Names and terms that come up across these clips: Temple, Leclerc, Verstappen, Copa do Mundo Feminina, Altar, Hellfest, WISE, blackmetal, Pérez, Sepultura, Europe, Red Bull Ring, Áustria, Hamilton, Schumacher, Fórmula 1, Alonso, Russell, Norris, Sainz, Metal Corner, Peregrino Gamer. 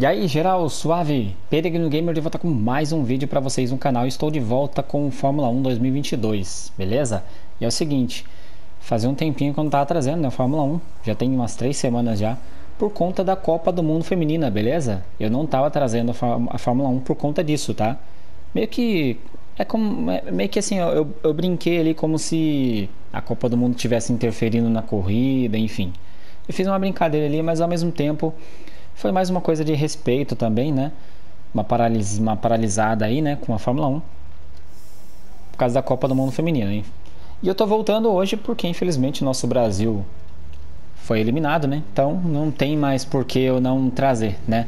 E aí geral, suave, Peregrino Gamer de volta com mais um vídeo para vocês no canal. Estou de volta com o Fórmula 1 2022, beleza? E é o seguinte, fazia um tempinho que eu não estava trazendo, né, Fórmula 1, já tem umas 3 semanas já, por conta da Copa do Mundo Feminina, beleza? Eu não estava trazendo a Fórmula 1 por conta disso, tá? Meio que, assim, eu brinquei ali como se a Copa do Mundo estivesse interferindo na corrida, enfim. Eu fiz uma brincadeira ali, mas ao mesmo tempo... foi mais uma coisa de respeito também, né? Uma paralisada aí, né? Com a Fórmula 1. Por causa da Copa do Mundo Feminina, hein? E eu tô voltando hoje porque, infelizmente, o nosso Brasil foi eliminado, né? Então, não tem mais por que eu não trazer, né?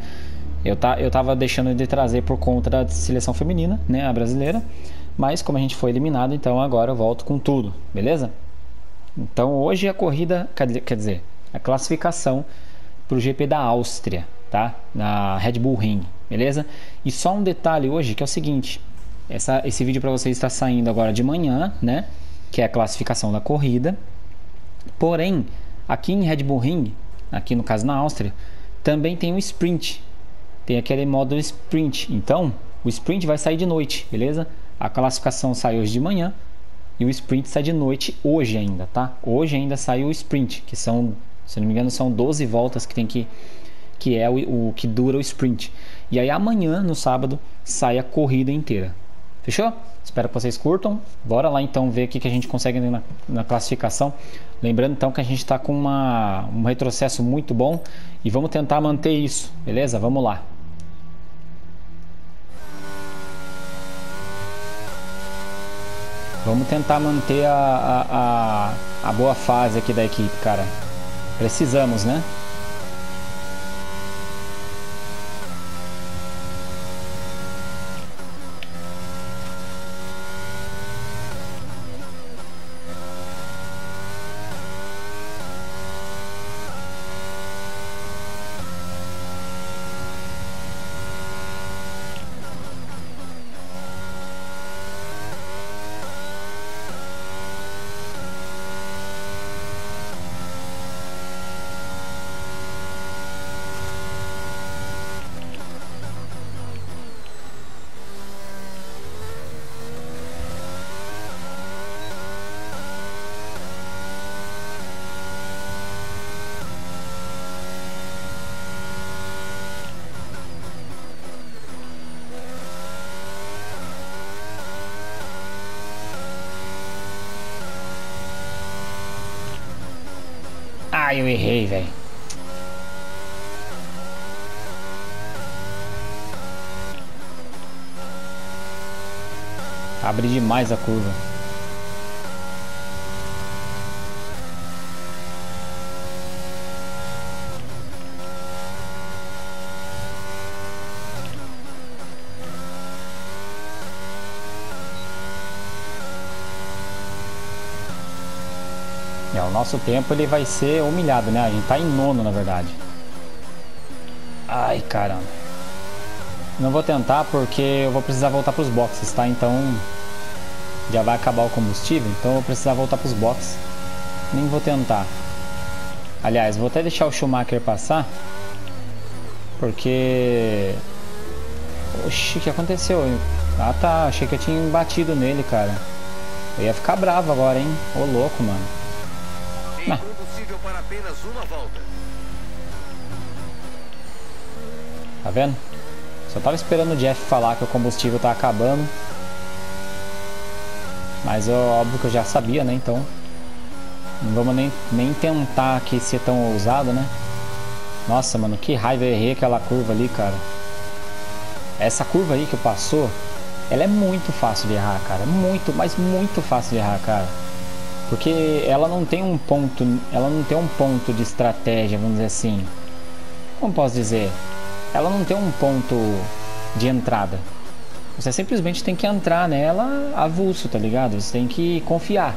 Eu tava deixando de trazer por conta da seleção feminina, né? A brasileira. Mas, como a gente foi eliminado, então agora eu volto com tudo, beleza? Então, hoje a corrida... quer dizer, a classificação... para o GP da Áustria, tá? Na Red Bull Ring, beleza? E só um detalhe hoje, que é o seguinte, esse vídeo para vocês está saindo agora de manhã, né? Que é a classificação da corrida. Porém, aqui em Red Bull Ring, aqui no caso na Áustria, também tem um sprint. Tem aquele modo sprint. Então, o sprint vai sair de noite, beleza? A classificação sai hoje de manhã e o sprint sai de noite hoje ainda, tá? Hoje ainda sai o sprint, que são... se não me engano, são 12 voltas que tem que é o que dura o sprint. E aí amanhã, no sábado, sai a corrida inteira. Fechou? Espero que vocês curtam. Bora lá então ver o que a gente consegue na classificação. Lembrando então que a gente está com um retrocesso muito bom. E vamos tentar manter isso, beleza? Vamos lá. Vamos tentar manter a boa fase aqui da equipe, cara. Precisamos, né? Ah, eu errei, velho. Abri demais a curva. O nosso tempo ele vai ser humilhado, né? A gente tá em nono, na verdade. Ai, caramba. Não vou tentar porque eu vou precisar voltar pros boxes, tá? Então já vai acabar o combustível, então eu vou precisar voltar pros boxes. Nem vou tentar. Aliás, vou até deixar o Schumacher passar. Porque... oxi, o que aconteceu? Ah, tá. Achei que eu tinha batido nele, cara. Eu ia ficar bravo agora, hein? Ô, louco, mano. Tem combustível para apenas uma volta. Tá vendo? Só tava esperando o Jeff falar que o combustível tá acabando. Mas eu, óbvio que eu já sabia, né? Então não vamos nem tentar aqui ser tão ousado, né? Nossa, mano, que raiva, eu errei aquela curva ali, cara. Essa curva aí que eu passou, ela é muito fácil de errar, cara. Muito, mas muito fácil de errar, cara. Porque ela não tem um ponto, ela não tem um ponto de estratégia, vamos dizer assim. Como posso dizer? Ela não tem um ponto de entrada. Você simplesmente tem que entrar nela avulso, tá ligado? Você tem que confiar.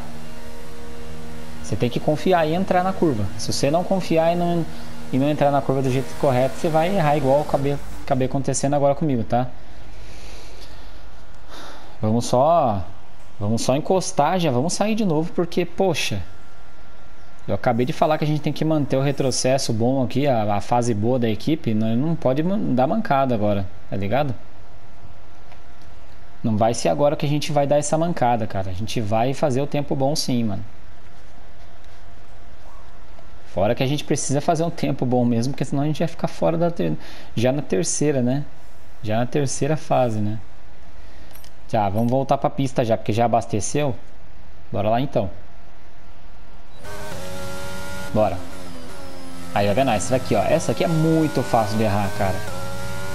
Você tem que confiar e entrar na curva. Se você não confiar e não entrar na curva do jeito correto, você vai errar igual acabei acontecendo agora comigo, tá? Vamos só encostar, já vamos sair de novo, porque, poxa, Eu acabei de falar que a gente tem que manter o retrocesso bom aqui, a fase boa da equipe. Não pode dar mancada agora, tá ligado? Não vai ser agora que a gente vai dar essa mancada, cara. A gente vai fazer o tempo bom sim, mano. Fora que a gente precisa fazer um tempo bom mesmo, porque senão a gente vai ficar fora da... já na terceira, né? Já na terceira fase, né? Já, vamos voltar pra pista já, porque já abasteceu. Bora lá então. Bora. Aí, ó, nice. Essa aqui, ó. Essa aqui é muito fácil de errar, cara.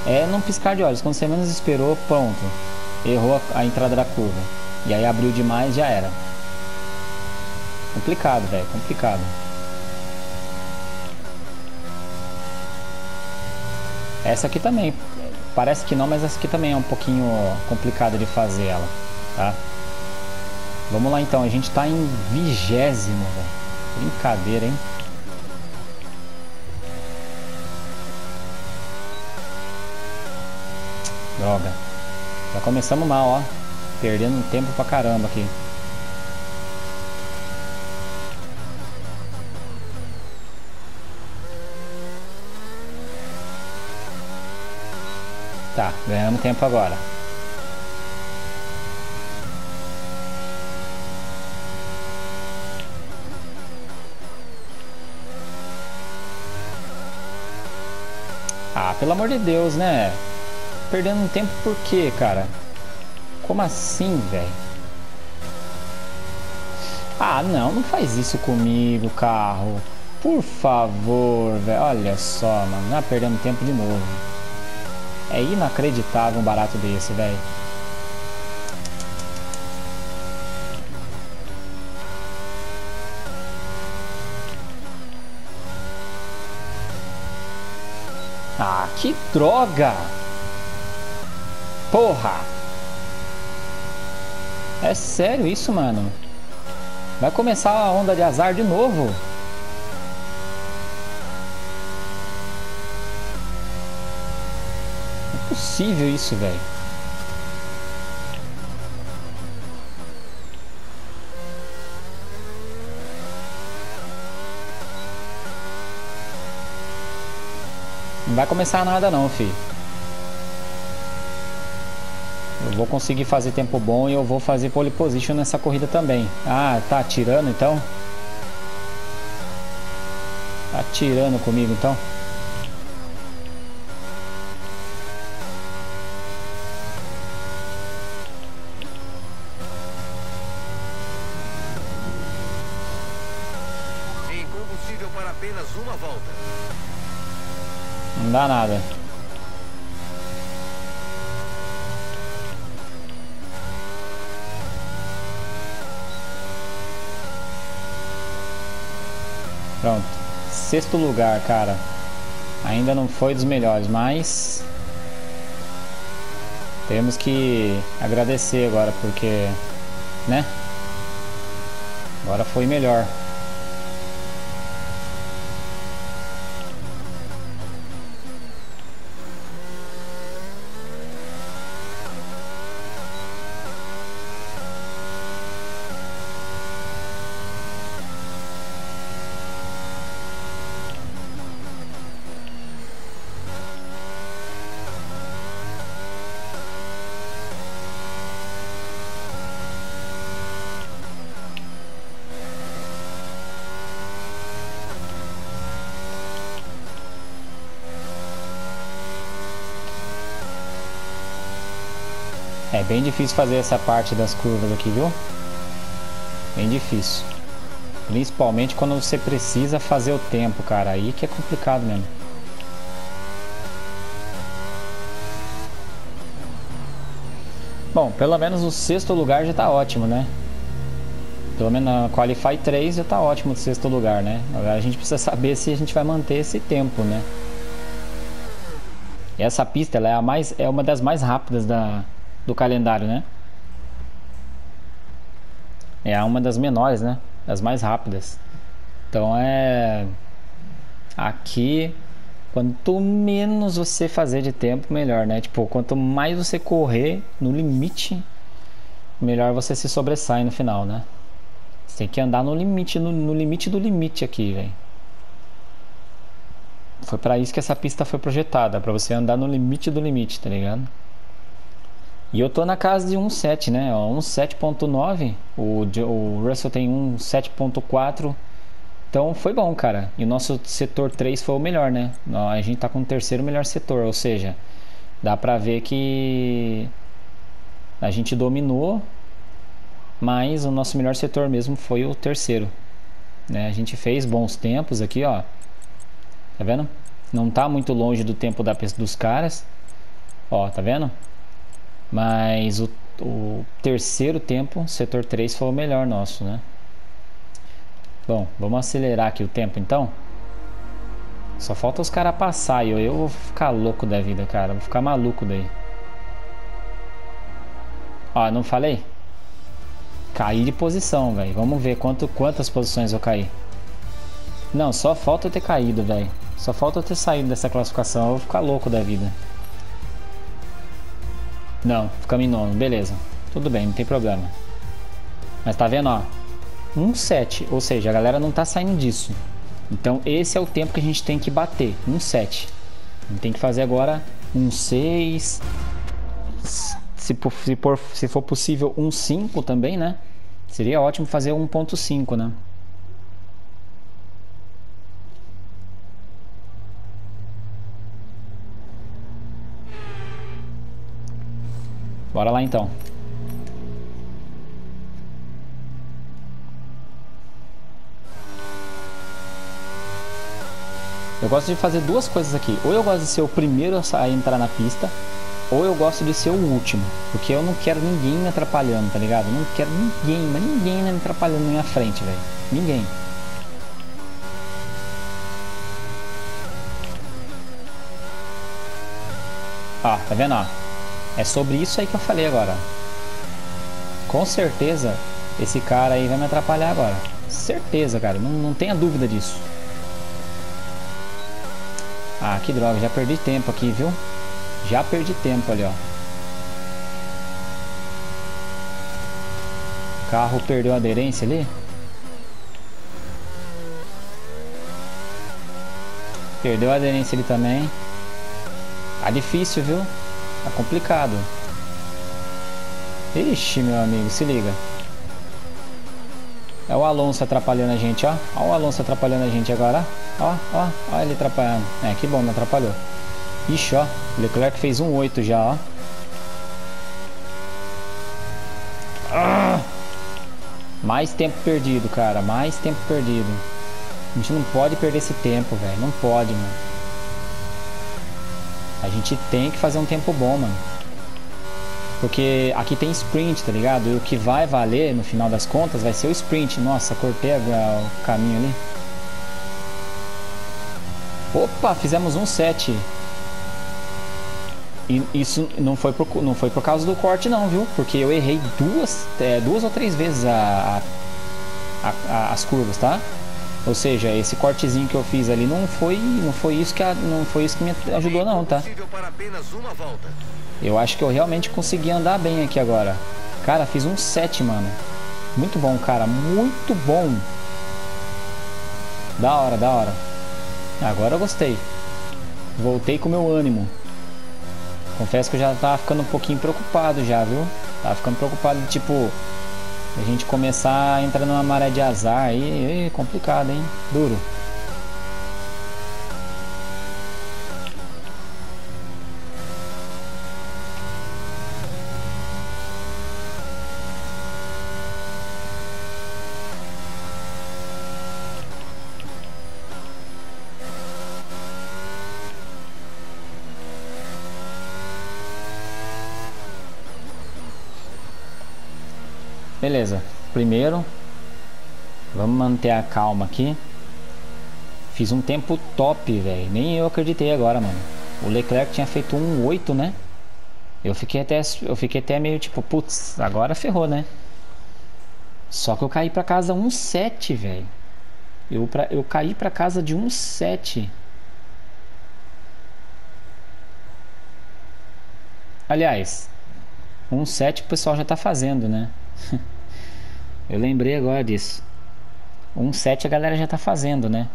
É num piscar de olhos. Quando você menos esperou, pronto. Errou a entrada da curva. E aí abriu demais, já era. Complicado, velho. Complicado. Essa aqui também. Parece que não, mas essa aqui também é um pouquinho complicada de fazer ela, tá? Vamos lá então. A gente tá em 20º, velho. Brincadeira, hein? Droga. Já começamos mal, ó. Perdendo tempo pra caramba aqui. Tá, ganhamos tempo agora. Ah, pelo amor de Deus, né? Perdendo um tempo por quê, cara? Como assim, velho? Ah, não, não faz isso comigo, carro. Por favor, velho. Olha só, mano. Ah, perdendo tempo de novo. É inacreditável um barato desse, velho. Ah, que droga! Porra! É sério isso, mano? Vai começar a onda de azar de novo? Não é possível isso, velho. Não vai começar nada não, filho. Eu vou conseguir fazer tempo bom e eu vou fazer pole position nessa corrida também. Ah, tá atirando então? Tá atirando comigo então? Tem combustível para apenas uma volta. Não dá nada. Pronto. 6º lugar, cara. Ainda não foi dos melhores, mas... temos que agradecer agora, porque... né? Agora foi melhor. É bem difícil fazer essa parte das curvas aqui, viu? Bem difícil. Principalmente quando você precisa fazer o tempo, cara. Aí que é complicado mesmo. Bom, pelo menos o 6º lugar já tá ótimo, né? Pelo menos na Qualify 3 já tá ótimo o 6º lugar, né? Agora a gente precisa saber se a gente vai manter esse tempo, né? E essa pista ela é, é uma das mais rápidas do calendário, né? É uma das menores, né? Das mais rápidas. Então é... aqui, quanto menos você fazer de tempo, melhor, né? Tipo, quanto mais você correr no limite, melhor você se sobressai no final, né? Você tem que andar no limite, no limite do limite aqui, velho. Foi pra isso que essa pista foi projetada, pra você andar no limite do limite, tá ligado? E eu tô na casa de 1.7, né? 1.7.9, o Russell tem 1.7.4. Então foi bom, cara. E o nosso setor 3 foi o melhor, né? A gente tá com o terceiro melhor setor, ou seja, dá pra ver que a gente dominou, mas o nosso melhor setor mesmo foi o terceiro, né? A gente fez bons tempos aqui, ó. Tá vendo? Não tá muito longe do tempo dos caras. Ó, tá vendo? Mas o terceiro tempo, setor 3, foi o melhor nosso, né? Bom, vamos acelerar aqui o tempo então. Só falta os caras passar e eu vou ficar louco da vida, cara. Vou ficar maluco daí. Ó, não falei? Caí de posição, velho. Vamos ver quantas posições eu caí. Não, só falta eu ter caído, velho. Só falta eu ter saído dessa classificação. Eu vou ficar louco da vida. Não, ficamos em nono. Beleza. Tudo bem, não tem problema. Mas tá vendo, ó. 1.7, ou seja, a galera não tá saindo disso. Então esse é o tempo que a gente tem que bater, 1.7. A gente tem que fazer agora 1.6, se for possível 1.5 também, né? Seria ótimo fazer 1.5, né? Bora lá então. Eu gosto de fazer duas coisas aqui. Ou eu gosto de ser o primeiro a entrar na pista, ou eu gosto de ser o último. Porque eu não quero ninguém me atrapalhando, tá ligado? Eu não quero ninguém, mas ninguém me atrapalhando na minha frente, velho. Ninguém. Ah, tá vendo? Ó? É sobre isso aí que eu falei agora. Com certeza, esse cara aí vai me atrapalhar agora. Certeza, cara. Não tenha dúvida disso. Ah, que droga, já perdi tempo aqui, viu? Já perdi tempo ali, ó. O carro perdeu a aderência ali. Perdeu a aderência ali também. Tá difícil, viu? Tá complicado. Ixi, meu amigo, se liga. É o Alonso atrapalhando a gente, ó. Olha o Alonso atrapalhando a gente agora, ó. Ó, ó ele atrapalhando. É, que bom, não atrapalhou. Ixi, ó. Leclerc fez 1.8 já, ó. Ah! Mais tempo perdido, cara. Mais tempo perdido. A gente não pode perder esse tempo, velho. Não pode, mano. A gente tem que fazer um tempo bom, mano. Porque aqui tem sprint, tá ligado? E o que vai valer no final das contas vai ser o sprint. Nossa, cortei o caminho ali. Opa, fizemos 1.7. E isso não foi por causa do corte não, viu? Porque eu errei duas ou três vezes as curvas, tá? Ou seja, esse cortezinho que eu fiz ali não foi isso que me ajudou não, tá? Eu acho que eu realmente consegui andar bem aqui agora. Cara, fiz 1.7, mano. Muito bom, cara. Muito bom. Da hora, da hora. Agora eu gostei. Voltei com o meu ânimo. Confesso que eu já tava ficando um pouquinho preocupado já, viu? Tava ficando preocupado de, tipo, a gente começar a entrar numa maré de azar aí. É complicado, hein? Duro. Beleza, primeiro vamos manter a calma aqui. Fiz um tempo top, velho. Nem eu acreditei agora, mano. O Leclerc tinha feito 1.8, né? Eu fiquei até meio tipo, putz, agora ferrou, né? Só que eu caí pra casa 1.7, velho. Eu caí pra casa de 1.7. Aliás, 1.7 o pessoal já tá fazendo, né? Eu lembrei agora disso. 1.7 a galera já tá fazendo, né?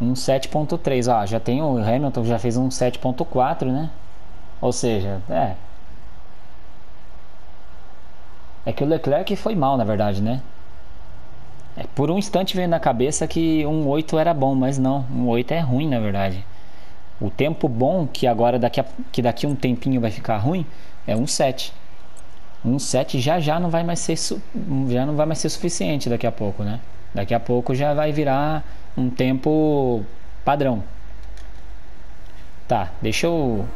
Um 7.3, ó, já tem o Hamilton, já fez um 7.4, né? Ou seja, é que o Leclerc foi mal, na verdade, né? É, por um instante veio na cabeça que um 8 era bom, mas não, um 8 é ruim, na verdade. O tempo bom, que agora daqui um tempinho vai ficar ruim, é um 7. Um 7 já não vai mais ser suficiente daqui a pouco, né? Daqui a pouco já vai virar um tempo padrão. Tá, deixa eu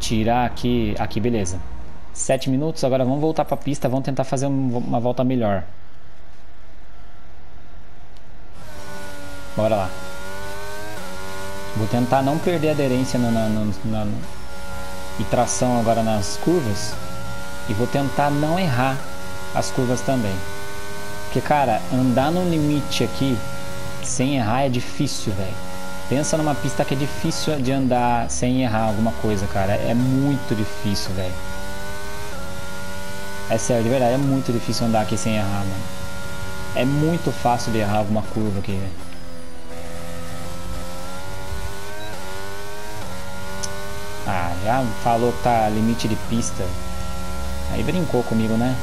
tirar aqui. Aqui, beleza. 7 minutos, agora vamos voltar pra pista. Vamos tentar fazer uma volta melhor. Bora lá. Vou tentar não perder aderência e tração agora nas curvas. E vou tentar não errar as curvas também. Porque, cara, andar no limite aqui sem errar é difícil, velho. Pensa numa pista que é difícil de andar sem errar alguma coisa, cara. É muito difícil, velho. É sério, de verdade, é muito difícil andar aqui sem errar, mano. É muito fácil de errar alguma curva aqui, velho. Ah, já falou que tá limite de pista. Aí brincou comigo, né?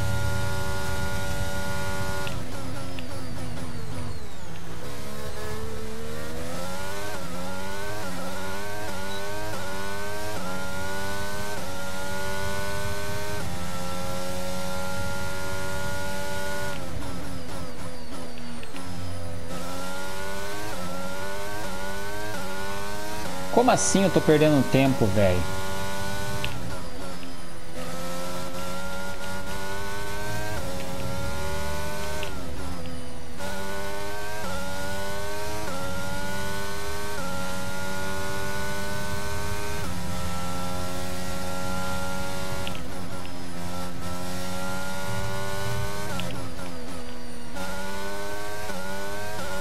Como assim eu tô perdendo tempo, velho?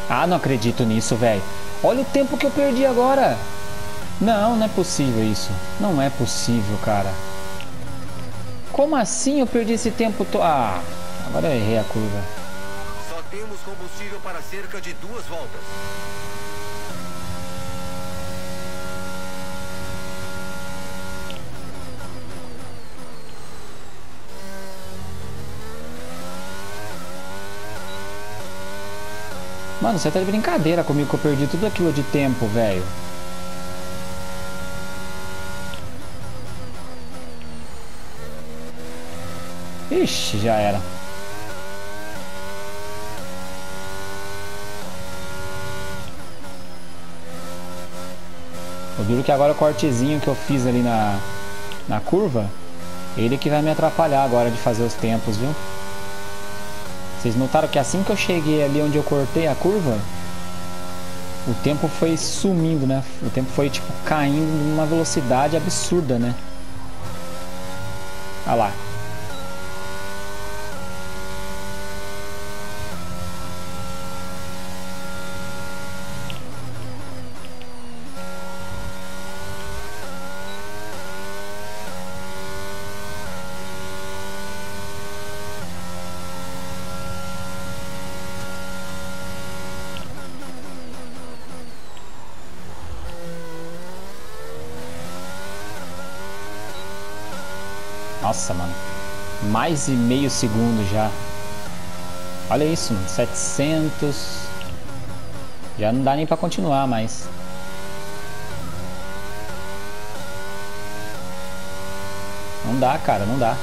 Ah, não acredito nisso, velho. Olha o tempo que eu perdi agora. Não, não é possível isso. Não é possível, cara. Como assim eu perdi esse tempo todo? Ah, agora eu errei a curva. Só temos combustível para cerca de 2 voltas. Mano, você tá de brincadeira comigo que eu perdi tudo aquilo de tempo, velho. Ixi, já era. Eu duro que agora o cortezinho que eu fiz ali na curva, ele que vai me atrapalhar agora de fazer os tempos, viu? Vocês notaram que assim que eu cheguei ali onde eu cortei a curva, o tempo foi sumindo, né? O tempo foi tipo caindo numa velocidade absurda, né? Olha lá. Nossa, mano, mais e meio segundo já. Olha isso, mano, 700. Já não dá nem pra continuar mais. Não dá, cara, não dá.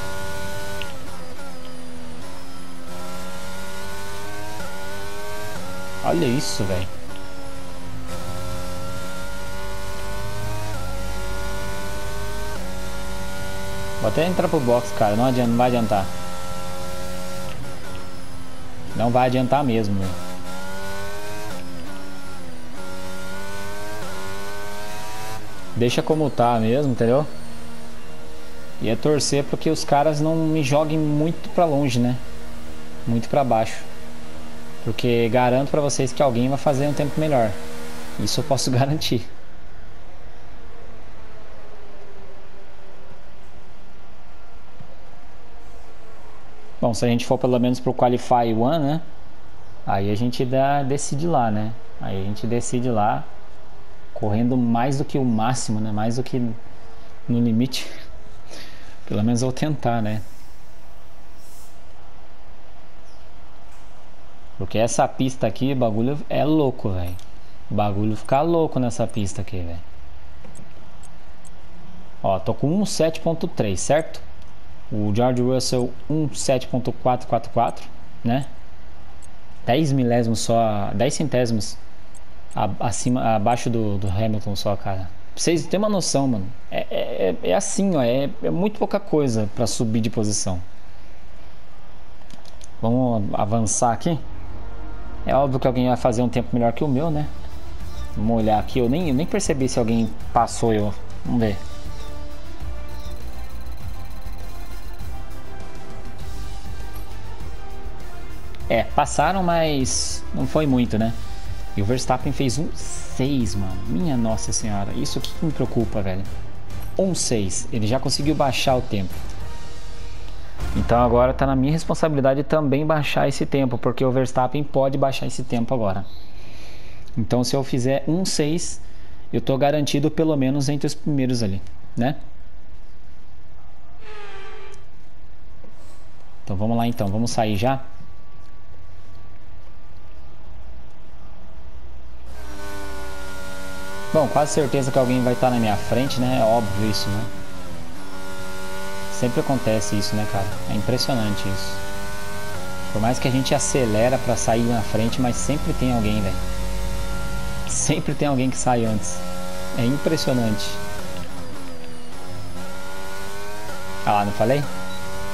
Olha isso, velho. Vou até entrar pro box, cara. Não adianta, não vai adiantar. Não vai adiantar mesmo. Meu. Deixa como tá mesmo, entendeu? E é torcer porque os caras não me joguem muito pra longe, né? Muito pra baixo. Porque garanto pra vocês que alguém vai fazer um tempo melhor. Isso eu posso garantir. Bom, se a gente for pelo menos pro Qualify 1, né? Aí a gente decide lá, né? Aí a gente decide lá, correndo mais do que o máximo, né? Mais do que no limite. Pelo menos eu vou tentar, né? Porque essa pista aqui, o bagulho é louco, velho. O bagulho fica louco nessa pista aqui, velho. Ó, tô com 1.7.3, certo? O George Russell 1.7.444, né? 10 milésimos só, 10 centésimos acima, abaixo do Hamilton só, cara. Pra vocês terem uma noção, mano. É assim, ó. É muito pouca coisa pra subir de posição. Vamos avançar aqui. É óbvio que alguém vai fazer um tempo melhor que o meu, né? Vamos olhar aqui. Eu nem percebi se alguém passou eu. Vamos ver. É, passaram, mas não foi muito, né? E o Verstappen fez 1.6, mano. Minha nossa senhora. Isso aqui que me preocupa, velho. 1.6. Ele já conseguiu baixar o tempo. Então agora tá na minha responsabilidade também baixar esse tempo. Porque o Verstappen pode baixar esse tempo agora. Então se eu fizer 1.6, eu tô garantido pelo menos entre os primeiros ali, né? Então vamos lá então. Vamos sair já. Bom, quase certeza que alguém vai estar na minha frente, né? É óbvio isso, né? Sempre acontece isso, né, cara? É impressionante isso. Por mais que a gente acelera pra sair na frente, mas sempre tem alguém, velho. Sempre tem alguém que sai antes. É impressionante. Ah lá, não falei?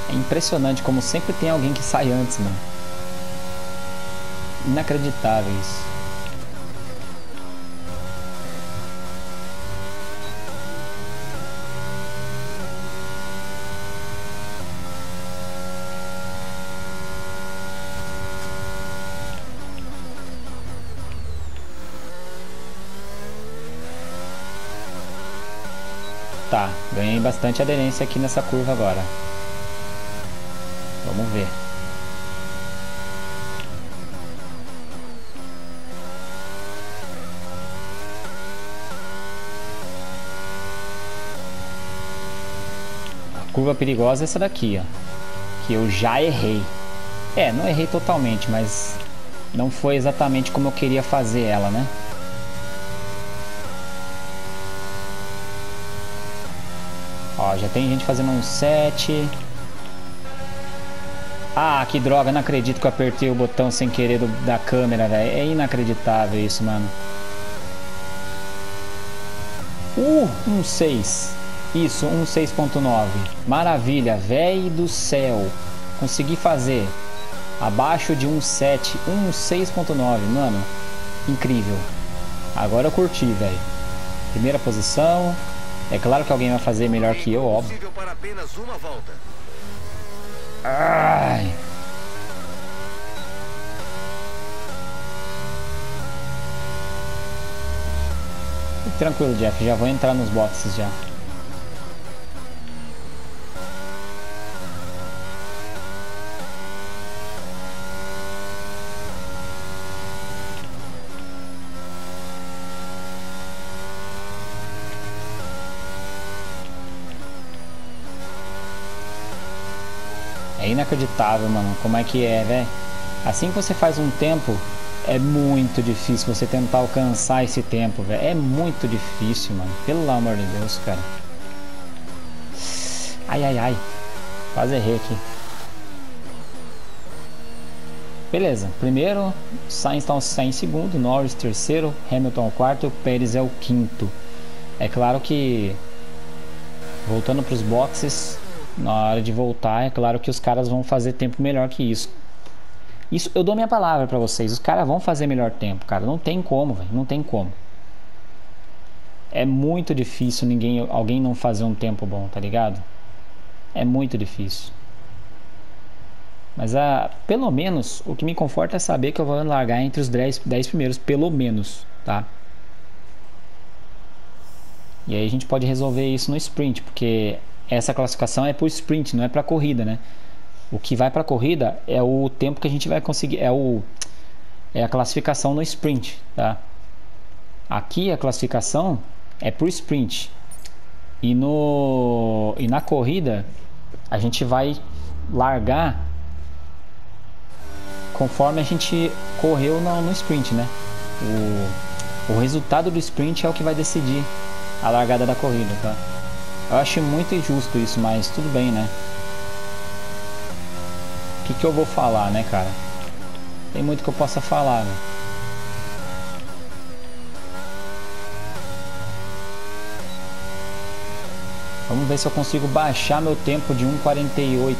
É impressionante como sempre tem alguém que sai antes, mano. Inacreditável isso. Tá, ganhei bastante aderência aqui nessa curva agora. Vamos ver. A curva perigosa é essa daqui, ó. Que eu já errei. É, não errei totalmente, mas não foi exatamente como eu queria fazer ela, né? Ó, já tem gente fazendo um 7. Ah, que droga, não acredito que eu apertei o botão sem querer da câmera, velho. É inacreditável isso, mano. 1.6. Isso, 1.6.9. Maravilha, velho do céu. Consegui fazer. Abaixo de 1.7, 1.6.9, mano. Incrível. Agora eu curti, velho. Primeira posição. É claro que alguém vai fazer melhor que eu, óbvio. Ai. Tranquilo, Jeff. Já vou entrar nos boxes já. É inacreditável, mano, como é que é, velho. Assim que você faz um tempo, é muito difícil você tentar alcançar esse tempo, velho. É muito difícil, mano. Pelo amor de Deus, cara. Ai, ai, ai. Quase errei aqui. Beleza. Primeiro, Sainz está em segundo, Norris terceiro, Hamilton o quarto e o Pérez é o quinto. É claro que, voltando para os boxes, na hora de voltar, é claro que os caras vão fazer tempo melhor que isso. Isso eu dou minha palavra pra vocês. Os caras vão fazer melhor tempo, cara. Não tem como, velho. Não tem como. É muito difícil alguém não fazer um tempo bom, tá ligado? É muito difícil. Mas pelo menos o que me conforta é saber que eu vou largar entre os 10 primeiros. Pelo menos, tá? E aí a gente pode resolver isso no sprint, porque essa classificação é pro sprint, não é pra corrida, né? O que vai para a corrida é o tempo que a gente vai conseguir, é a classificação no sprint, tá? Aqui a classificação é pro sprint, e na corrida a gente vai largar conforme a gente correu no sprint, né? O resultado do sprint é o que vai decidir a largada da corrida, tá? Eu acho muito injusto isso, mas tudo bem, né? O que eu vou falar, né, cara? Tem muito que eu possa falar, né? Vamos ver se eu consigo baixar meu tempo de 1,48,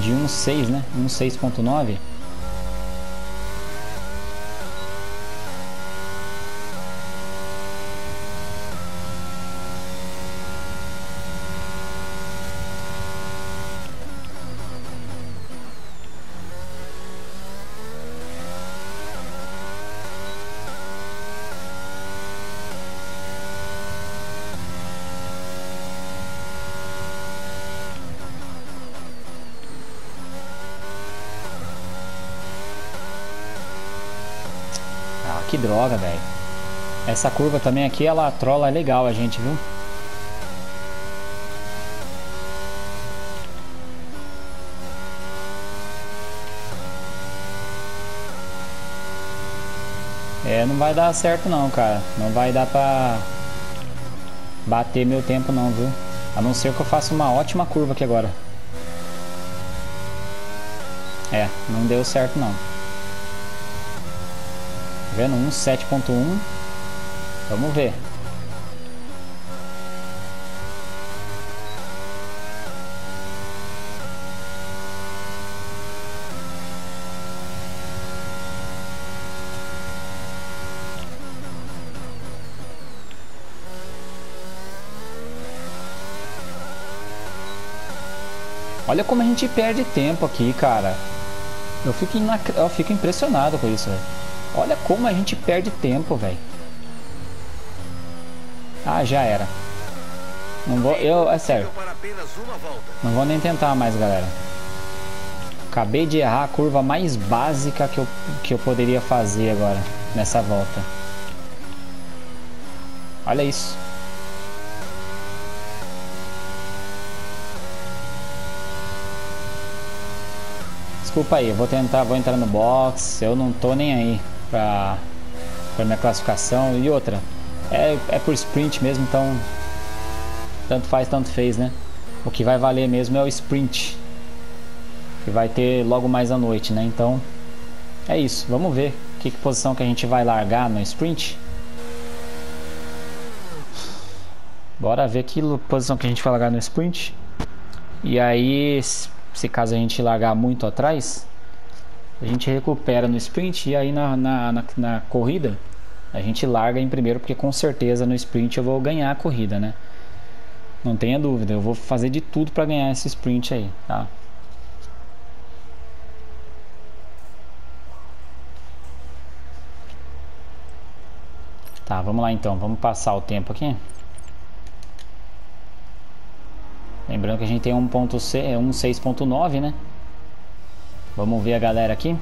de 1,6, né? 1,6.9. Que droga, velho. Essa curva também aqui, ela trola legal a gente, viu? É, não vai dar certo não, cara. Não vai dar pra bater meu tempo não, viu? A não ser que eu faça uma ótima curva aqui agora. É, não deu certo não. Tá vendo? 1,7.1. Vamos ver. Olha como a gente perde tempo aqui, cara. Eu fico impressionado com isso, velho. Olha como a gente perde tempo, velho. Ah, já era. Não vou... é sério. Não vou nem tentar mais, galera. Acabei de errar a curva mais básica que eu poderia fazer agora, nessa volta. Olha isso. Desculpa aí, eu vou tentar, vou entrar no box. Eu não tô nem aí para minha classificação. E outra, é por sprint mesmo, então tanto faz, tanto fez, né? O que vai valer mesmo é o sprint, que vai ter logo mais à noite, né? Então é isso, vamos ver que posição que a gente vai largar no sprint. Bora ver que posição que a gente vai largar no sprint. E aí, se caso a gente largar muito atrás, a gente recupera no sprint, e aí na corrida a gente larga em primeiro, porque com certeza no sprint eu vou ganhar a corrida, né? Não tenha dúvida, eu vou fazer de tudo para ganhar esse sprint aí, tá? Tá, vamos lá então, vamos passar o tempo aqui. Lembrando que a gente tem 1.6.9, né? Vamos ver a galera aqui.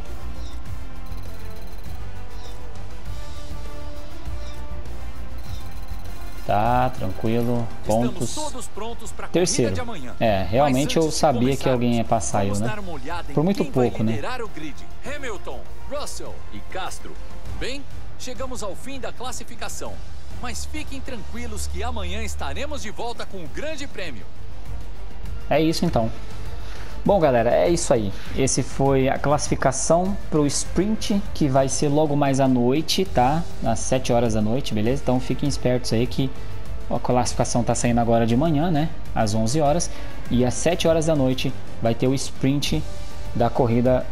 Tá, tranquilo. Pontos. Terceiro. É, realmente eu sabia que alguém ia passar eu, né? Por muito pouco, né? Hamilton, Russell e Castro. Bem, chegamos ao fim da classificação. Mas fiquem tranquilos que amanhã estaremos de volta com o Grande Prêmio. É isso então. Bom, galera, é isso aí. Esse foi a classificação pro sprint, que vai ser logo mais à noite, tá? Às 7 horas da noite, beleza? Então fiquem espertos aí que a classificação tá saindo agora de manhã, né? Às 11 horas. E às 7 horas da noite vai ter o sprint da corrida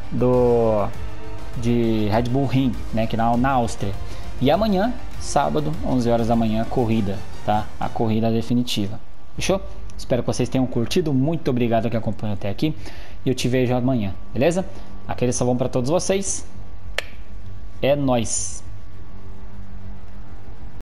de Red Bull Ring, né? Que na Áustria. E amanhã, sábado, 11 horas da manhã, corrida, tá? A corrida definitiva. Fechou? Espero que vocês tenham curtido. Muito obrigado que acompanhou até aqui. E eu te vejo amanhã, beleza? Aquele salão para todos vocês. É nóis!